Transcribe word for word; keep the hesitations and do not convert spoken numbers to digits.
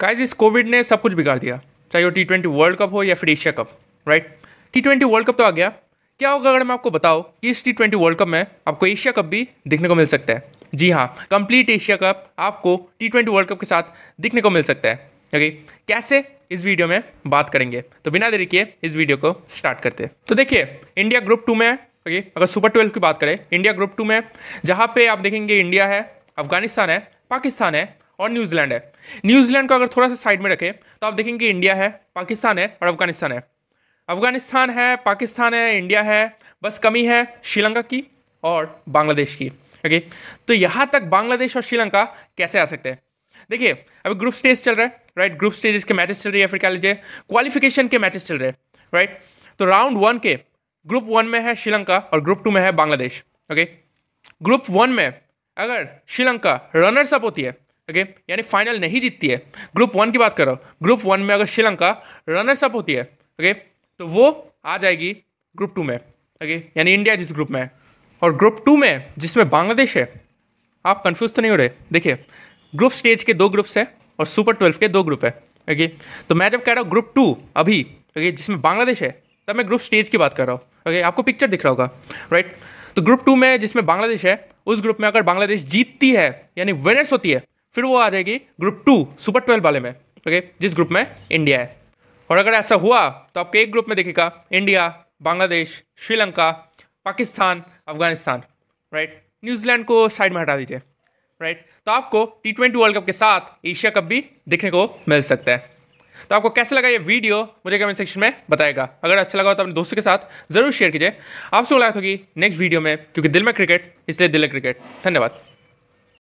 Guys इस Covid ने सब कुछ बिगाड़ दिया, चाहे वो टी ट्वेंटी वर्ल्ड कप हो या फिर Asia cup, right. T twenty world cup तो आ गया, क्या होगा अगर मैं आपको बताऊं कि इस टी ट्वेंटी वर्ल्ड कप में आपको एशिया कप भी देखने को मिल सकता है। जी हाँ, कंप्लीट एशिया कप आपको टी ट्वेंटी वर्ल्ड कप के साथ देखने को मिल सकता है। ओके, कैसे, इस वीडियो में बात करेंगे, तो बिना देरी किए इस वीडियो को स्टार्ट करते हैं। तो देखिए, इंडिया ग्रुप टू में, ओके, अगर सुपर ट्वेल्व की बात करें, इंडिया ग्रुप टू में जहाँ पे आप देखेंगे इंडिया है, अफगानिस्तान है, पाकिस्तान है और न्यूजीलैंड है। न्यूजीलैंड को अगर थोड़ा सा साइड में रखें तो आप देखेंगे इंडिया है, पाकिस्तान है और अफगानिस्तान है। अफगानिस्तान है, पाकिस्तान है, इंडिया है, बस कमी है श्रीलंका की और बांग्लादेश की। ओके, तो यहाँ तक बांग्लादेश और श्रीलंका कैसे आ सकते हैं? देखिए, अभी ग्रुप स्टेज चल रहा है, राइट, ग्रुप स्टेजेस के मैचेस चल रहे हैं, या फिर क्या लीजिए क्वालिफिकेशन के मैचेस चल रहे हैं, राइट। तो राउंड वन के ग्रुप वन में है श्रीलंका और ग्रुप टू में है बांग्लादेश। ओके, ग्रुप वन में अगर श्रीलंका रनर्स अप होती है, ओके, यानी फाइनल नहीं जीतती है, ग्रुप वन की बात कर रहा हूँ, ग्रुप वन में अगर श्रीलंका रनर्स अप होती है, ओके, तो वो आ जाएगी ग्रुप टू में। ओके, यानी इंडिया जिस ग्रुप में है और ग्रुप टू में जिसमें बांग्लादेश है, आप कंफ्यूज तो नहीं हो रहे? देखिए, ग्रुप स्टेज के दो ग्रुप्स हैं और सुपर ट्वेल्व के दो ग्रुप है। ओके, तो मैं जब कह रहा हूँ ग्रुप टू अभी, ओके, जिसमें बांग्लादेश है, तब मैं ग्रुप स्टेज की बात कर रहा हूँ। ओके, आपको पिक्चर दिख रहा होगा, राइट। तो ग्रुप टू में जिसमें बांग्लादेश है, उस ग्रुप में अगर बांग्लादेश जीतती है, यानी विनर्स होती है, फिर वो आ जाएगी ग्रुप टू सुपर ट्वेल्व वाले में, ओके, जिस ग्रुप में इंडिया है। और अगर ऐसा हुआ तो आपके एक ग्रुप में देखेगा India, Bangladesh, Sri Lanka, Pakistan, Afghanistan, right, New Zealand को साइड में हटा दीजिए, राइट। तो आपको टी ट्वेंटी वर्ल्ड कप के साथ एशिया कप भी देखने को मिल सकता है। तो आपको कैसा लगा ये वीडियो, मुझे कमेंट सेक्शन में बताएगा। अगर अच्छा लगा तो अपने दोस्तों के साथ जरूर शेयर कीजिए। आपसे मुलाकात होगी नेक्स्ट वीडियो में, क्योंकि दिल में क्रिकेट इसलिए दिल है क्रिकेट। धन्यवाद।